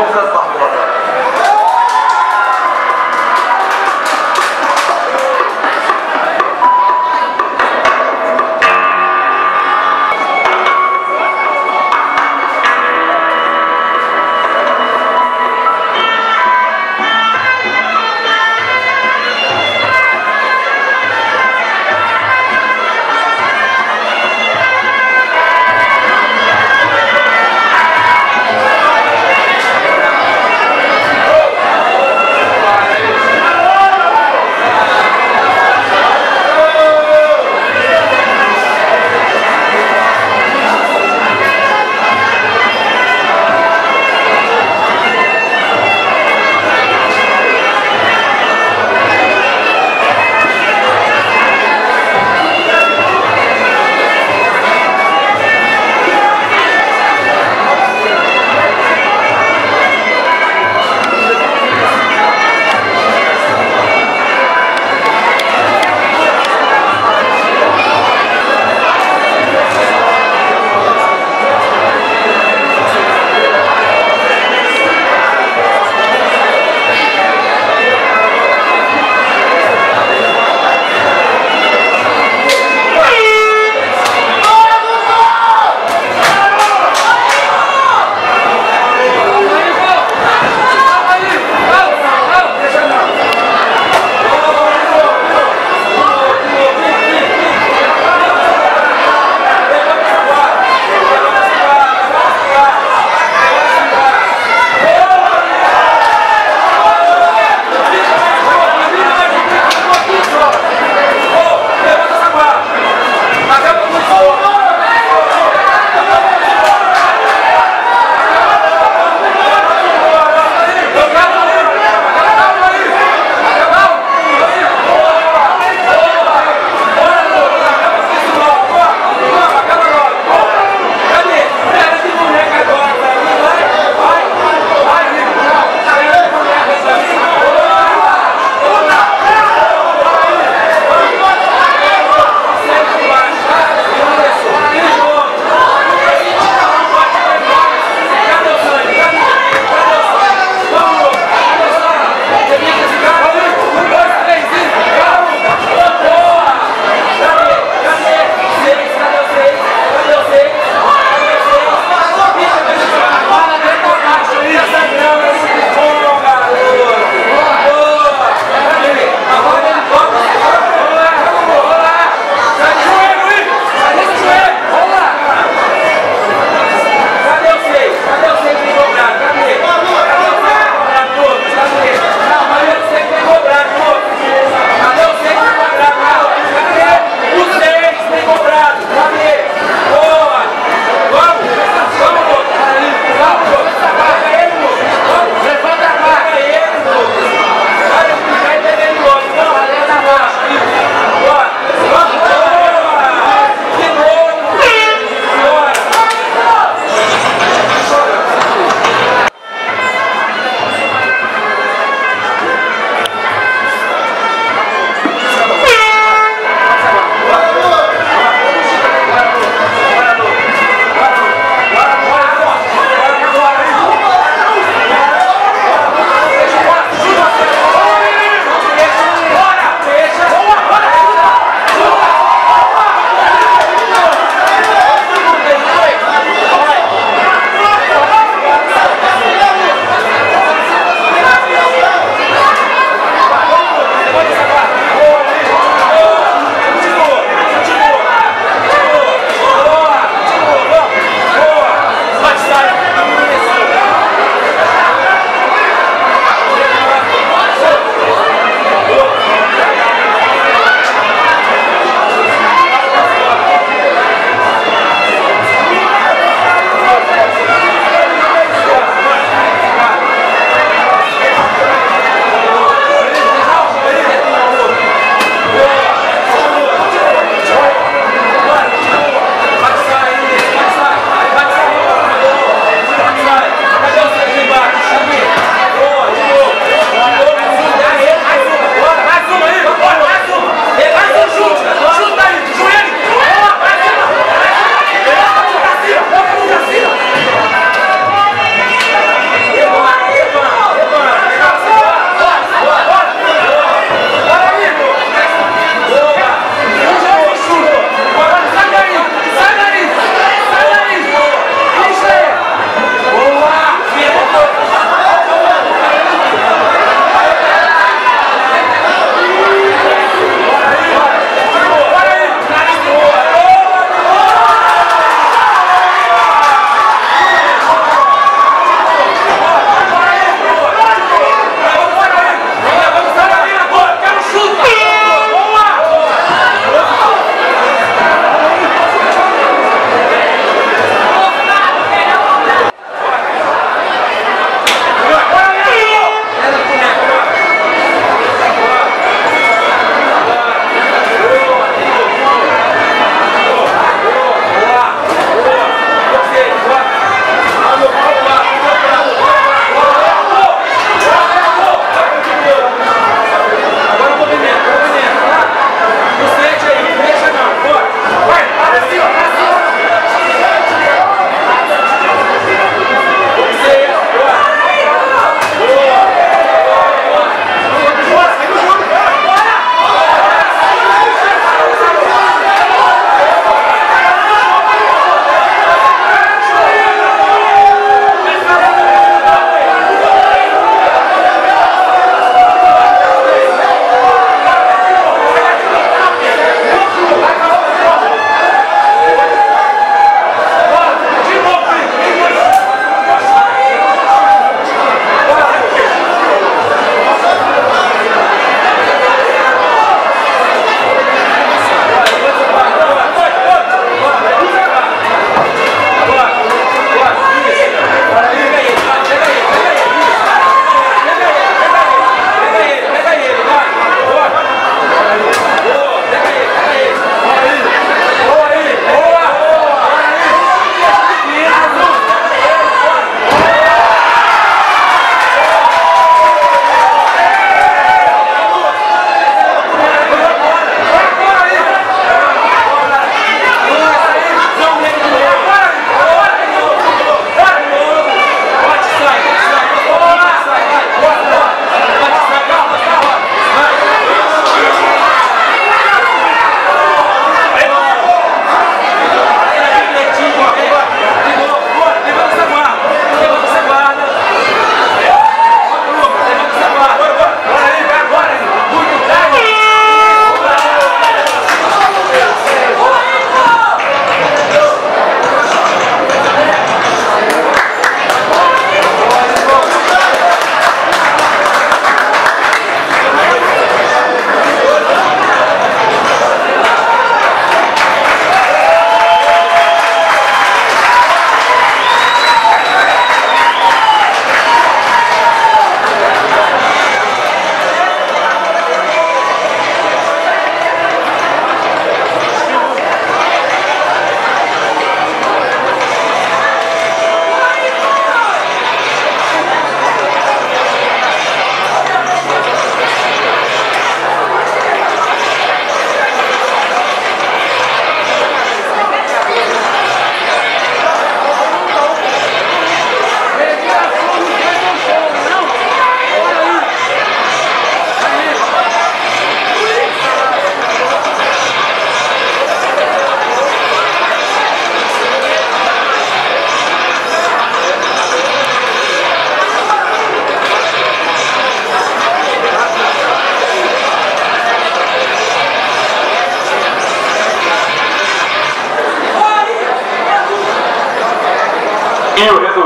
المختص تحضيرات.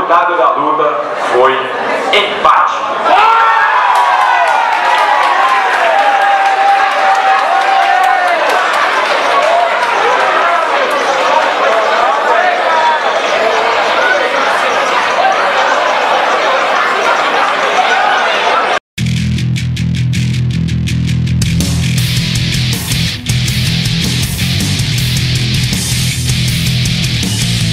resultado da luta foi empate.